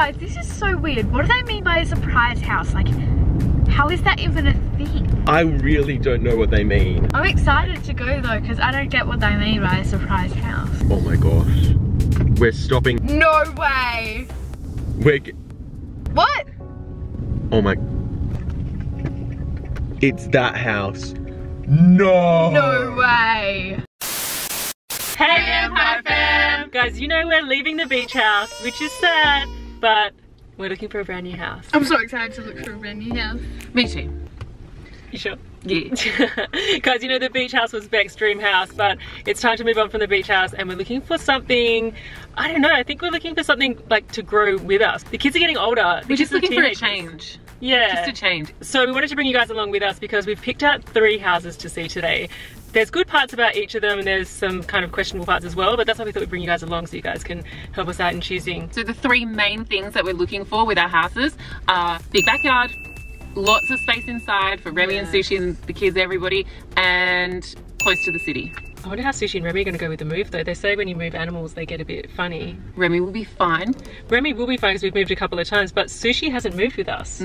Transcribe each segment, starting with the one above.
guys, this is so weird. What do they mean by a surprise house? Like, how is that even a thing? I really don't know what they mean. I'm excited to go though, because I don't get what they mean by a surprise house. Oh my gosh. We're stopping. No way! We're... What? Oh my... It's that house. No! No way! Hey Empire Fam! Guys, you know we're leaving the beach house, which is sad, but we're looking for a brand new house. I'm so excited to look for a brand new house. Me too. You sure? Yeah. Guys, you know the beach house was Beck's dream house, but it's time to move on from the beach house and we're looking for something, I don't know, I think we're looking for something like to grow with us. The kids are getting older. We're just looking for a change. Yeah. Just a change. So we wanted to bring you guys along with us because we've picked out 3 houses to see today. There's good parts about each of them and there's some kind of questionable parts as well, but that's why we thought we'd bring you guys along so you guys can help us out in choosing. So the 3 main things that we're looking for with our houses are big backyard, lots of space inside for Remy and Sushi and the kids, everybody, and close to the city. I wonder how Sushi and Remy are going to go with the move though. They say when you move animals they get a bit funny. Remy will be fine. Remy will be fine because we've moved a couple of times, but Sushi hasn't moved with us.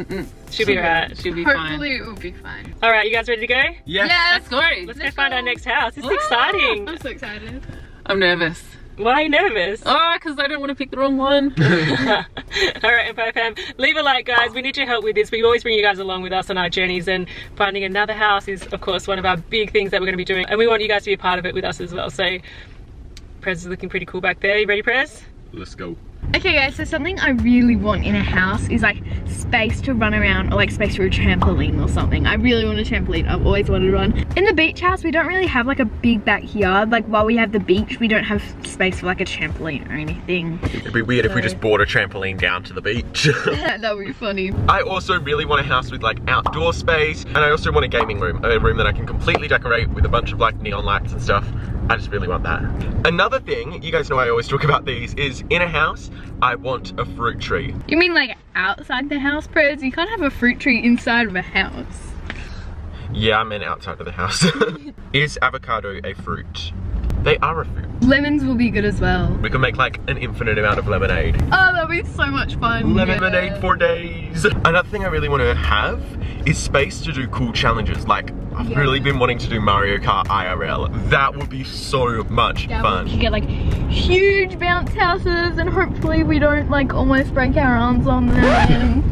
She'll be alright. She'll be fine. Hopefully it will be fine. Alright, you guys ready to go? Yes. Let's go. Let's go find our next house. It's exciting. I'm so excited. I'm nervous. Why are you nervous? Oh, because I don't want to pick the wrong one. Alright, Empire Fam, leave a like guys, we need your help with this. We always bring you guys along with us on our journeys, and finding another house is of course one of our big things that we're going to be doing, and we want you guys to be a part of it with us as well. So Prez is looking pretty cool back there. You ready, Prez? Let's go. Okay guys, so something I really want in a house is like space to run around, or like space for a trampoline or something. I really want a trampoline, I've always wanted one. In the beach house we don't really have like a big backyard, like while we have the beach we don't have space for like a trampoline or anything. It'd be weird if we just brought a trampoline down to the beach. That would be funny. I also really want a house with like outdoor space, and I also want a gaming room, a room that I can completely decorate with a bunch of like neon lights and stuff. I just really want that. Another thing, you guys know I always talk about these, is in a house, I want a fruit tree. You mean like outside the house, Prez? You can't have a fruit tree inside of a house. Yeah, I meant outside of the house. Is avocado a fruit? They are a fruit. Lemons will be good as well. We can make like an infinite amount of lemonade. Oh, that'll be so much fun. Lemonade for days. Another thing I really want to have is space to do cool challenges. Like, I've really been wanting to do Mario Kart IRL. That would be so much fun. We could get like huge bounce houses and hopefully we don't like almost break our arms on them.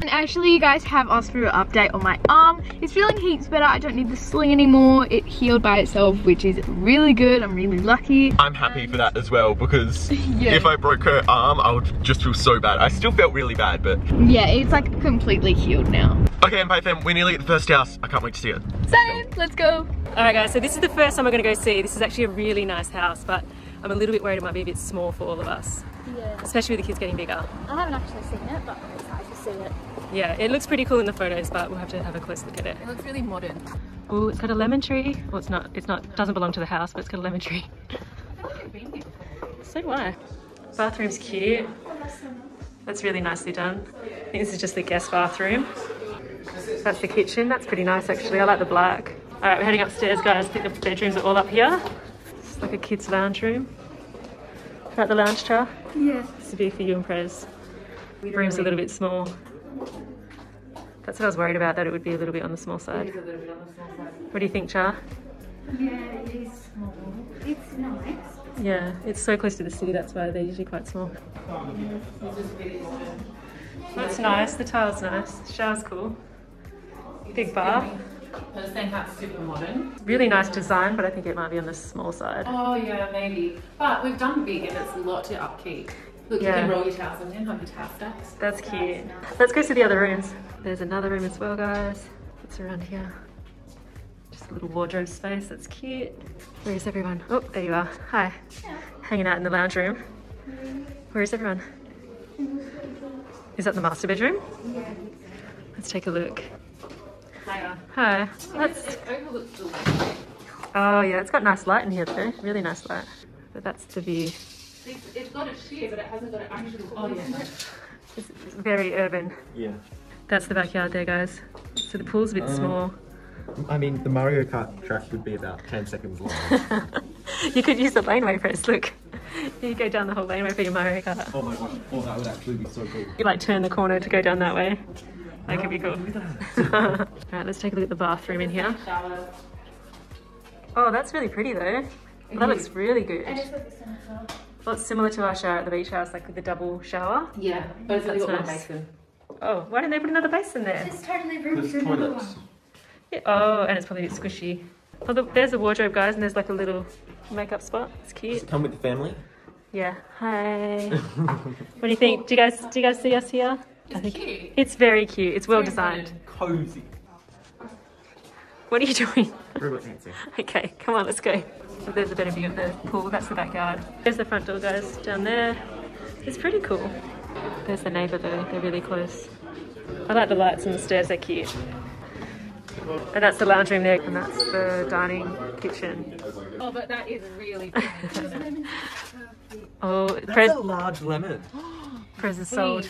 And actually you guys have asked for an update on my arm. It's feeling heaps better. I don't need the sling anymore. It healed by itself, which is really good. I'm really lucky. I'm happy for that as well, because if I broke her arm, I would just feel so bad. I still felt really bad, but... yeah, it's like completely healed now. Okay, Empire Fam, we're nearly at the first house. I can't wait to see it. Same, let's go. Alright guys, so this is the first time we're gonna go see. This is actually a really nice house, but I'm a little bit worried it might be a bit small for all of us. Yeah. Especially with the kids getting bigger. I haven't actually seen it, but I'm excited to see it. Yeah, it looks pretty cool in the photos, but we'll have to have a close look at it. It looks really modern. Oh, it's got a lemon tree. Well, it doesn't belong to the house, but it's got a lemon tree. I feel like I've been here before. So do I. Bathroom's cute. That's really nicely done. I think this is just the guest bathroom. That's the kitchen. That's pretty nice, actually. I like the black. All right, we're heading upstairs, guys. I think the bedrooms are all up here. It's like a kid's lounge room. Is that the lounge chair? Yeah. This would be for you and Prez. The room's a little bit small. That's what I was worried about, that it would be a little bit on the small side. It is a little bit on the small side. What do you think, Char? Yeah, it is small. It's nice. Yeah, it's so close to the city, that's why they're usually quite small. That's nice, the tile's nice. The shower's cool. Big bath. That's super modern. Really nice design, but I think it might be on the small side. Oh yeah, maybe. But we've done big and it's a lot to upkeep. Look, you can roll your towels in and have your towel stacks. That's cute. Let's go see the other rooms. There's another room as well, guys. It's around here. Just a little wardrobe space. That's cute. Where is everyone? Oh, there you are. Hi. Yeah. Hanging out in the lounge room. Where is everyone? Is that the master bedroom? Yeah. Let's take a look. Hiya. Hi. It overlooks the lake. Oh yeah, it's got nice light in here though. Really nice light. But that's the view. It's got a sheer, but it hasn't got an actual It's very urban. Yeah. That's the backyard there, guys. So the pool's a bit small. I mean, the Mario Kart track would be about 10 seconds long. You could use the laneway first, look. You go down the whole laneway for your Mario Kart. Oh my gosh, oh that would actually be so cool. You like turn the corner to go down that way. That could be cool. Alright, let's take a look at the bathroom in here. Oh, that's really pretty though. Well, that looks really good. Well, it's similar to our shower at the beach house, like with the double shower. Yeah, but it's only got one basin. Oh, why didn't they put another basin there? It's totally room for another one. Yeah. Oh, and it's probably a bit squishy. Oh, there's the wardrobe, guys, and there's like a little makeup spot. It's cute. Does it come with the family? Yeah. Hi. What do you think? Do you guys see us here? It's cute. It's very cute. It's well designed. Cozy. What are you doing? Robot dancing. Okay, come on, let's go. There's a better view of the pool. That's the backyard. There's the front door, guys, down there. It's pretty cool. There's the neighbour though. They're really close. I like the lights and the stairs. They're cute. And that's the lounge room there, and that's the dining kitchen. Oh, but that is really good. Oh, that's a large lemon. Prez is sold.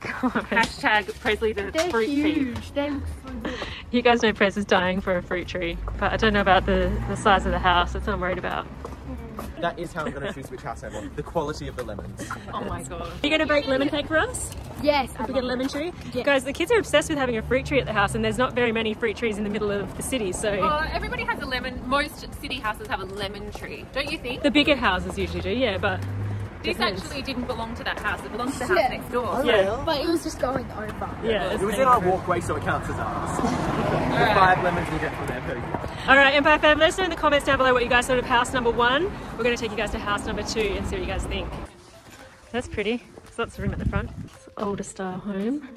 Come on, Prez. Hashtag Prezley the fruit tree. They're huge. You guys know Prez is dying for a fruit tree, but I don't know about the size of the house. That's what I'm worried about. That is how I'm going to choose which house I want. The quality of the lemons. Oh my god. Are you going to bake lemon cake for us? Yes. If we get a lemon tree? Yes. Guys, the kids are obsessed with having a fruit tree at the house, and there's not very many fruit trees in the middle of the city, so... everybody has a lemon. Most city houses have a lemon tree, don't you think? The bigger houses usually do, yeah, but... This actually didn't belong to that house. It belongs to the house next door. Oh, yeah. Well. But it was just going over. Yeah. It was in our walkway, so it counts as ours. Right. 5 lemons we get from there. Very good. All right, Empire Family, let us know in the comments down below what you guys thought of house number 1. We're going to take you guys to house number 2 and see what you guys think. That's pretty. There's lots of room at the front. It's an older style home.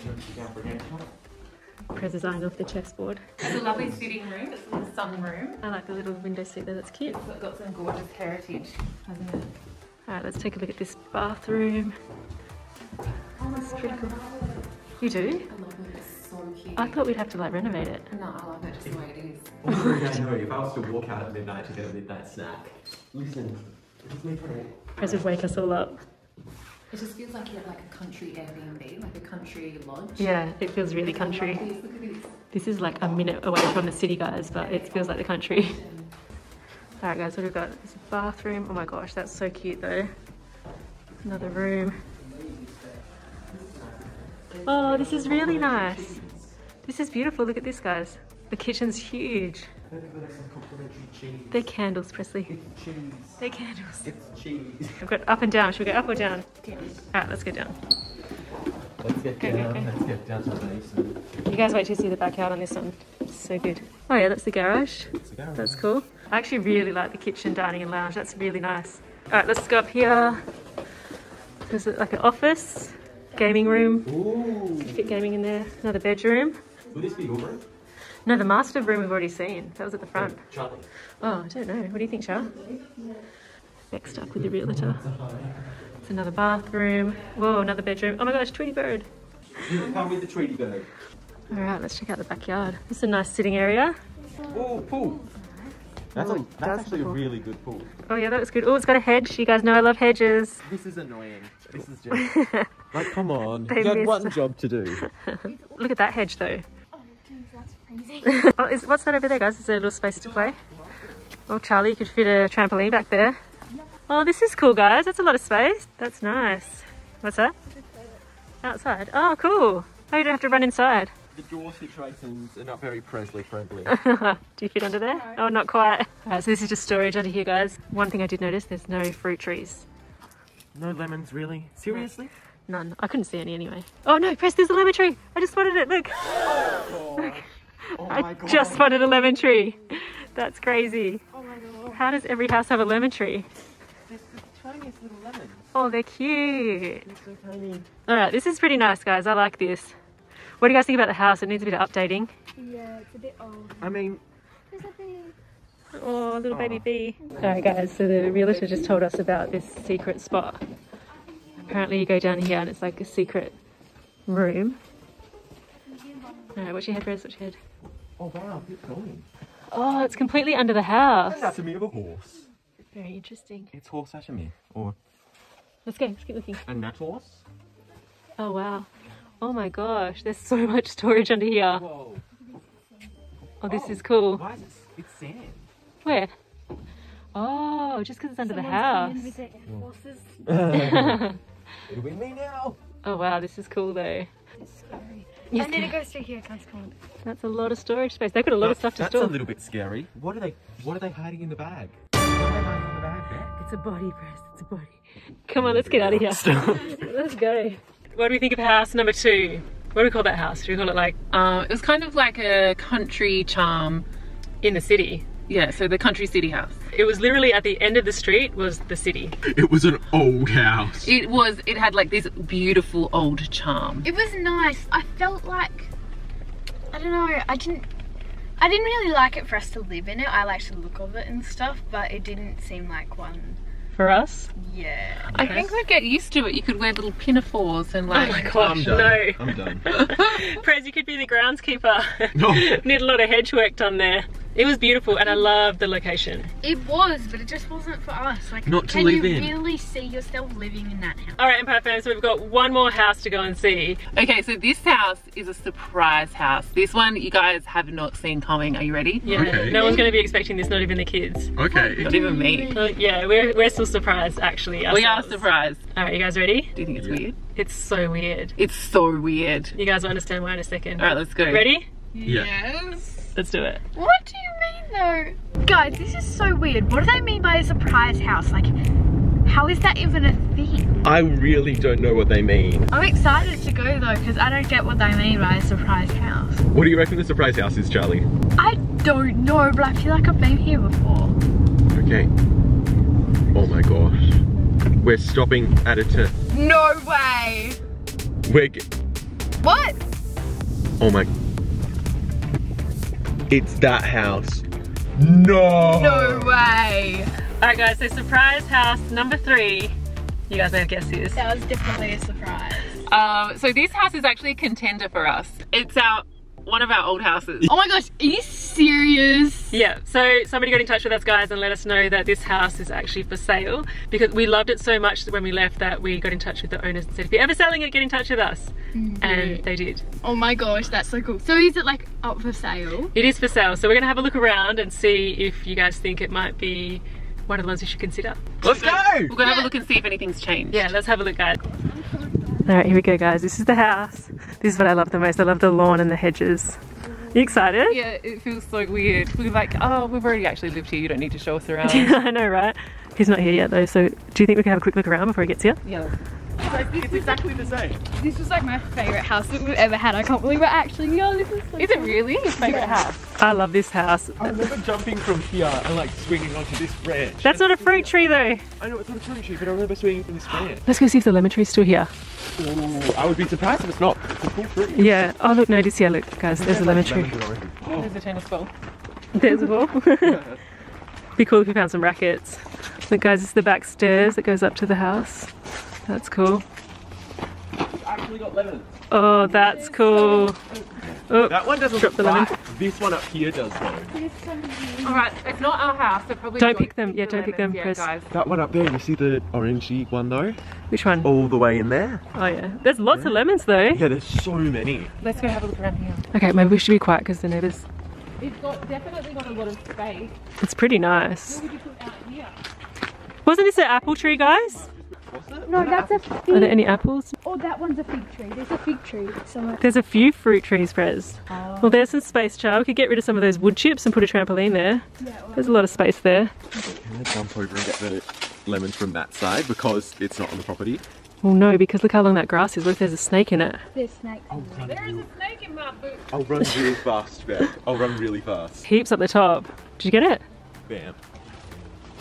Prez is eyeing off the chessboard. It's a lovely sitting room. It's a little sunroom. I like the little window seat there. That's cute. It's got some gorgeous heritage, hasn't it? Alright, let's take a look at this bathroom. Oh, it's pretty cool. You do? I love it. It's so cute. I thought we'd have to like renovate it. No, I love it just the way it is. I know, if I was to walk out at midnight to get a midnight snack, listen, it's me for it. Prez would wake us all up. It just feels like you have like a country Airbnb, like a country lodge. Yeah, it feels really country. Look at this. This is like a minute away from the city, guys, but it feels like the country. Alright guys, what have we got? It's a bathroom. Oh my gosh, that's so cute though. Another room. Oh, this is really nice. This is beautiful. Look at this, guys. The kitchen's huge. They're candles, Prezley. It's cheese. They're candles. It's cheese. We've got up and down. Should we go up or down? Alright, let's go down. Let's get down. Okay. Let's get down to the basement. You guys wait to see the backyard on this one. It's so good. Oh yeah, that's the garage. It's a garage. That's cool. I actually really like the kitchen, dining and lounge. That's really nice. Alright, let's go up here. There's like an office, gaming room. Ooh. You can fit gaming in there. Another bedroom. Would this be your room? No, the master room we've already seen. That was at the front. Oh, Charlie. Oh, I don't know. What do you think, Charlotte? Next up with the realtor. It's another bathroom. Whoa, another bedroom. Oh my gosh, Tweety Bird. You come with the Tweety Bird. Alright, let's check out the backyard. This is a nice sitting area. Oh, pool. That's actually a really good pool. Oh yeah, that was good. Oh, it's got a hedge. You guys know I love hedges. This is annoying. This is just... like, come on. You had one job to do. Look at that hedge though. Oh, dude, that's crazy. Oh, what's that over there, guys? Is there a little space to play? Oh, Charlie, you could fit a trampoline back there. Oh, this is cool, guys. That's a lot of space. That's nice. What's that? Outside. Oh, cool. Oh, you don't have to run inside. The door situations are not very Prezley friendly. Do you fit under there? No. Oh, not quite. Alright, so this is just storage under here, guys. One thing I did notice, there's no fruit trees. No lemons, really? Seriously? None. I couldn't see any anyway. Oh no, Prez, there's a lemon tree! I just wanted it, look! Oh, look. Oh my God. I just wanted a lemon tree! That's crazy. Oh my God. How does every house have a lemon tree? There's the tiniest little lemon. Oh, they're cute! They're so tiny. Alright, this is pretty nice, guys. I like this. What do you guys think about the house? It needs a bit of updating. Yeah, it's a bit old. I mean... There's a bee. Oh, a little baby bee. Alright guys, so the realtor just told us about this secret spot. Apparently you go down here and it's like a secret room. Alright, watch your head, Prez, watch your head. Oh wow, keep going. Oh, it's completely under the house. It's anatomy of a horse. Very interesting. It's horse anatomy, or... Let's go, let's keep looking. And that horse? Oh wow. Oh my gosh, there's so much storage under here. Whoa. Oh, this is cool. Why is it, it's sand? Where? Oh, just because it's under the house. It'll be me now. Oh wow, this is cool though. It's scary. Yes. I need to go through here, guys. Come on. That's a lot of storage space. They've got a lot of stuff to store. That's a little bit scary. What are they hiding in the bag? What are they hiding in the bag there? It's a body, Press. It's a body. Come on, let's get out of here. Let's go. What do we think of house number 2? What do we call that house? Do we call it like? It was kind of like a country charm in the city. Yeah, so the country city house. It was literally at the end of the street was the city. It was an old house. It was, it had like this beautiful old charm. It was nice. I felt like, I don't know, I didn't really like it for us to live in it. I liked the look of it and stuff, but it didn't seem like one. For us? Yeah. I think we'd get used to it. You could wear little pinafores and like... Oh my gosh, I'm done. No. I'm done. Prez, you could be the groundskeeper. No. Need a lot of hedge work done there. It was beautiful and I loved the location. It was, but it just wasn't for us. Like, not to live in. Can you really see yourself living in that house? All right, Empire Family, so we've got one more house to go and see. Okay, so this house is a surprise house. This one you guys have not seen coming. Are you ready? Yeah. Okay. No one's going to be expecting this, not even the kids. Okay. Not even me. Yeah, we're still surprised actually ourselves. We are surprised. All right, you guys ready? Do you think it's weird? It's so weird. It's so weird. You guys will understand why in a second. All right, let's go. Ready? Yes. Let's do it. What do you mean though? Guys, this is so weird. What do they mean by a surprise house? Like, how is that even a thing? I really don't know what they mean. I'm excited to go though, because I don't get what they mean by a surprise house. What do you reckon the surprise house is, Charlie? I don't know, but I feel like I've been here before. Okay. Oh my gosh. We're stopping at a turn. No way! What? Oh my... It's that house. No! No way! Alright guys, so surprise house number 3. You guys may have guessed this. That was definitely a surprise. So this house is actually a contender for us. It's one of our old houses. Oh my gosh, are you serious? Yeah, so somebody got in touch with us guys and let us know that this house is actually for sale because we loved it so much that when we left that we got in touch with the owners and said, if you're ever selling it, get in touch with us. Mm-hmm. And they did. Oh my gosh, that's so cool. So is it like up for sale? It is for sale. So we're gonna have a look around and see if you guys think it might be one of the ones we should consider. Let's go! We're gonna have a look and see if anything's changed. Yeah, let's have a look guys. All right, here we go guys, this is the house. This is what I love the most. I love the lawn and the hedges. Are you excited? Yeah, it feels so weird. We're like, oh, we've already actually lived here. You don't need to show us around. I know, right? He's not here yet though, so do you think we can have a quick look around before he gets here? Yeah. It's exactly the same. This was like my favourite house that we've ever had. I can't believe we're actually here. Oh, this is so Is it really your favourite house? I love this house. I remember jumping from here and like swinging onto this branch. That's not a fruit tree though. I know, it's not a fruit tree, but I remember swinging from this branch. Let's go see if the lemon tree's still here. Ooh, I would be surprised if it's not. It's a full tree. Yeah. Oh look, no, this look guys, there's a lemon tree. Oh, there's a tennis ball. There's a ball? Be cool if we found some rackets. Look guys, this is the back stairs that goes up to the house. That's cool. It's actually got lemons. Oh, that's cool. Oh, that one doesn't drop the lemon. This one up here does though. Alright, it's not our house, so probably don't pick them. Yeah, don't pick them, Prez. That one up there, you see the orangey one though? Which one? All the way in there. Oh yeah. There's lots of lemons though. Yeah, there's so many. Let's go have a look around here. Okay, maybe we should be quiet because the neighbours. It's definitely got a lot of space. It's pretty nice. What would you put out here? Wasn't this an apple tree, guys? No, that's a fig. Are there any apples? Oh, that one's a fig tree. There's a fig tree somewhere. There's a few fruit trees, Prez. Oh. Well, there's some space, Charlie. We could get rid of some of those wood chips and put a trampoline there. Yeah, well, there's a lot of space there. Can I jump over and get the lemons from that side because it's not on the property? Well, no, because look how long that grass is. What if there's a snake in it? There's snakes. There is a snake in my boot. I'll run really fast, Beck. I'll run really fast. Heaps at the top. Did you get it? Bam.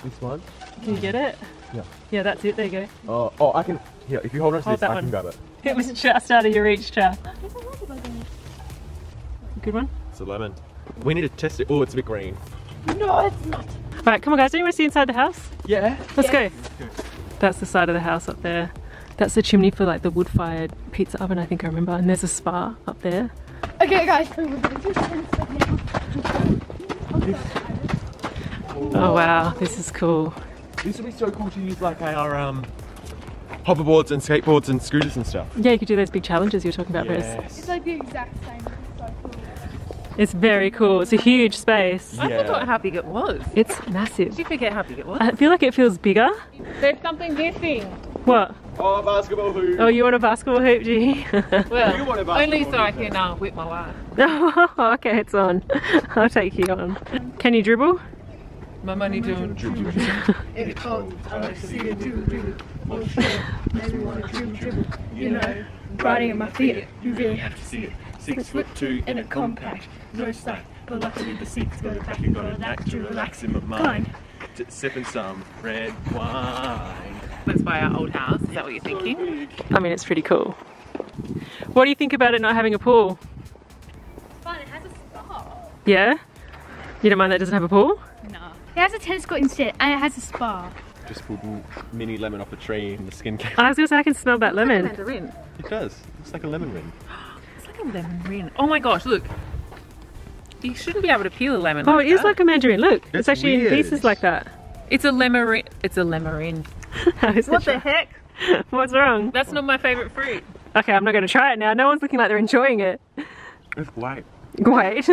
This one? Can you get it? Yeah. Yeah, that's it. There you go. Oh, I can. Yeah, if you hold on to this, I can grab it. It was just out of your reach, Char. Good one. It's a lemon. We need to test it. Oh, it's a bit green. No, it's not. All right, come on, guys. Do you want to see inside the house? Yeah. Let's go. That's the side of the house up there. That's the chimney for like the wood-fired pizza oven. I think I remember. And there's a spa up there. Okay, guys. Oh wow, this is cool. This would be so cool to use like our hoverboards and skateboards and scooters and stuff. Yeah, you could do those big challenges you were talking about, Prez. It's like the exact same. It's so cool. It's very cool. It's a huge space. Yeah. I forgot how big it was. It's massive. Did you forget how big it was? I feel like it feels bigger. There's something missing. What? Oh, a basketball hoop. Oh, you want a basketball hoop, G? Well, you want a basketball only so hoop, I can whip my wife. Oh, okay, it's on. I'll take you on. Can you dribble? My money doing dribble. It's cold. I like to see you dribble. Maybe want to dribble. You know, riding in my feet. You really have to see it. 6'2" in a compact. No stack, but luckily the 6 got a pack. You got a knack to relax in my mind. Sipping some red wine. Let's buy our old house. Is that what you're thinking? I mean, it's pretty cool. What do you think about it not having a pool? It's fun. It has a spa. Yeah. You don't mind that it doesn't have a pool? No. It has a tennis court instead, and it has a spa. Just pulled mini lemon off a tree, and the skin came. I was gonna say I can smell that lemon. It's like a mandarin. It does. It's like a lemon ring. It's like a lemon ring. Oh my gosh! Look. You shouldn't be able to peel a lemon. Oh, like it is like a mandarin. Look, it's actually weird. In pieces like that. It's a lemon. It's a lemon. What the heck? What's wrong? That's not my favourite fruit. Okay, I'm not going to try it now. No one's looking like they're enjoying it. It's great. Great.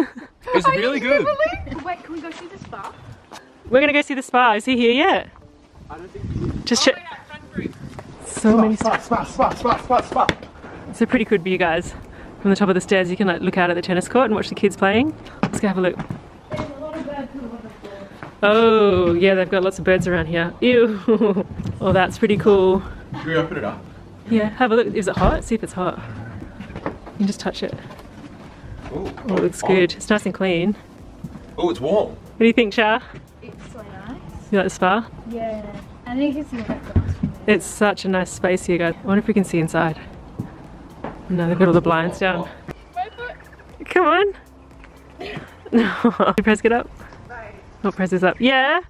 It's really good. Wait, can we go see the spa? We're going to go see the spa. Is he here yet? I don't think he is. Just check. So many spots. Spa. It's a pretty good view, guys. From the top of the stairs, you can like look out at the tennis court and watch the kids playing. Let's go have a look. Oh, yeah, they've got lots of birds around here. Ew. Oh, that's pretty cool. Should we open it up? Yeah, have a look. Is it hot? See if it's hot. You can just touch it. Ooh, oh, it looks good. It's nice and clean. Oh, it's warm. What do you think, Char? It's so nice. You like the spa? Yeah. I think it's like that. It's such a nice space here, guys. I wonder if we can see inside. No, they've got all the blinds down. Wait for it. Come on. Did Prez get up? Oh, Prez is up. Yeah?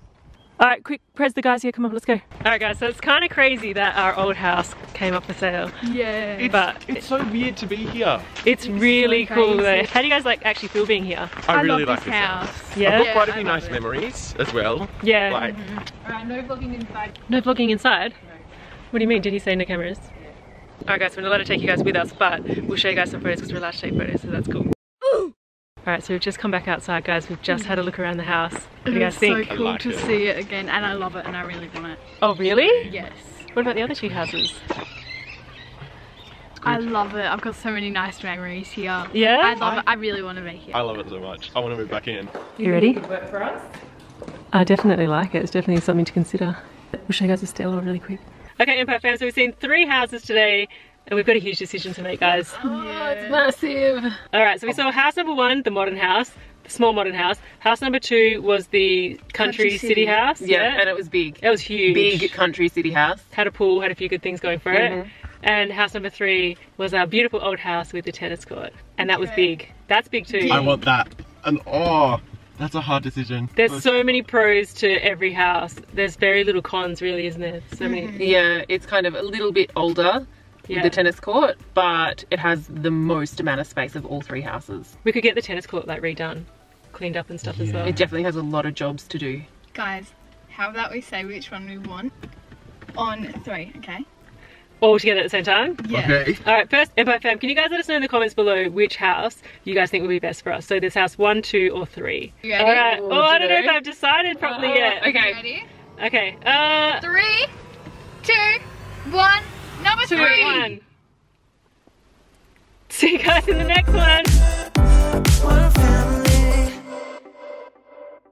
Alright, quick, Prez, the guys here, come on, let's go. Alright guys, so it's kind of crazy that our old house came up for sale. Yeah. It's so weird to be here. It's really so cool though. How do you guys actually feel being here? I really like this house. Yeah? I've got quite a few nice memories as well. Yeah. Like... Alright, no vlogging inside. No vlogging inside? No. What do you mean? Did he say no cameras? Yeah. Alright guys, we're not allowed to take you guys with us, but we'll show you guys some photos because we're allowed to take photos, so that's cool. Alright, so we've just come back outside, guys. We've just had a look around the house. What do you guys think? It's so cool to see it again, and I love it, and I really want it. Oh, really? Yes. What about the other two houses? I love it. I've got so many nice memories here. Yeah? I love it. I really want to be here. I love it so much. I want to move back in. You ready? Good work for us. I definitely like it. It's definitely something to consider. We'll show you guys the stairwell really quick. Okay, Empire fam, so we've seen 3 houses today. And we've got a huge decision to make, guys. Oh, yeah. It's massive. Alright, so we saw house number 1, the modern house, the small modern house. House number 2 was the country city house. Yeah, and it was big. It was huge. Big country city house. Had a pool, had a few good things going for it. And house number 3 was our beautiful old house with the tennis court. And that was big. That's big too. I want that. And oh, that's a hard decision. There's so many pros to every house. There's very little cons really, isn't there? So many. Yeah, it's kind of a little bit older. Yeah. The tennis court, but it has the most amount of space of all 3 houses. We could get the tennis court redone, cleaned up and stuff as well. It definitely has a lot of jobs to do. Guys, how about we say which one we want on 3, okay? All together at the same time? Yeah. Okay. Alright, first, Empire fam, can you guys let us know in the comments below which house you guys think would be best for us? So this house 1, 2 or 3. Alright. Oh, I don't know if I've decided properly yet. Okay. Ready? Okay. 3, 2, 1. Number 3. 2, 1. See you guys in the next one.